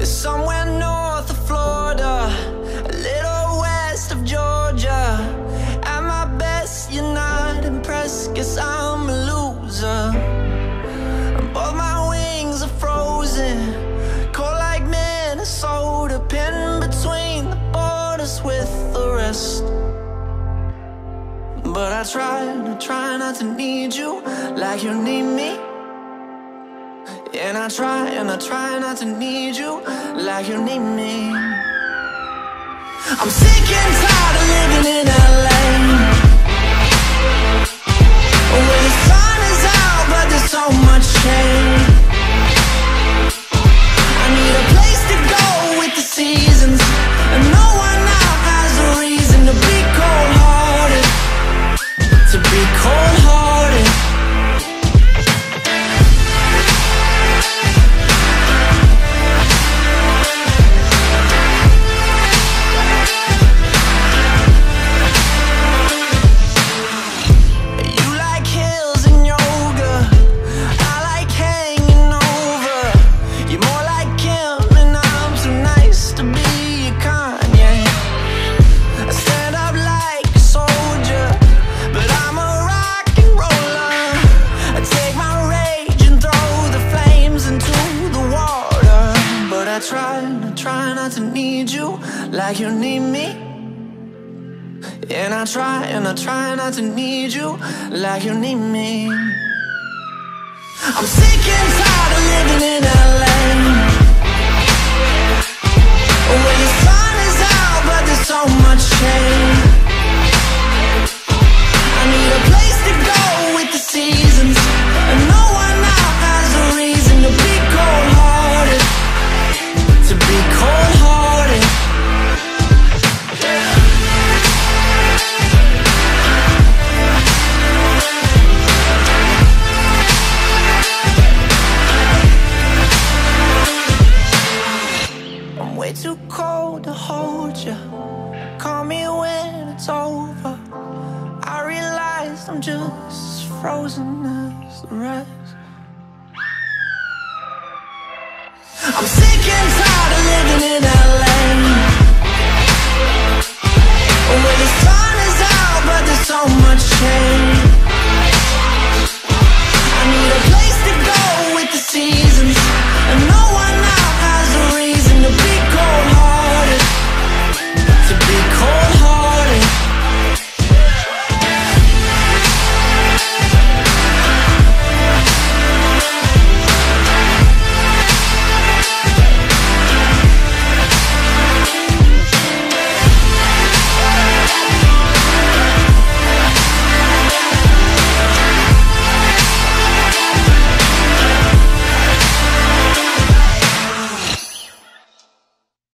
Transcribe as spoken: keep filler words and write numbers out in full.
is somewhere north of Florida, a little west of Georgia. At my best, you're not impressed, guess I'm a loser. Both my wings are frozen, cold like Minnesota, pinned between the borders with the rest. But I try, I try not to need you like you need me. And I try, and I try not to need you like you need me. I'm sick and tired of living in L A, where the sun is out but there's so much shade. I need a place to go with the seasons, and no one out has a reason to be cold-hearted, to be cold-hearted. Like you need me, and I try, and I try not to need you like you need me. I'm sick and tired of living in L A, where the sun is out but there's so much shade. I need a place to go with the seasons, and no one out has a reason to be cold-hearted, to be cold-hearted. Too cold to hold you, call me when it's over. I realize I'm just as frozen as the rest.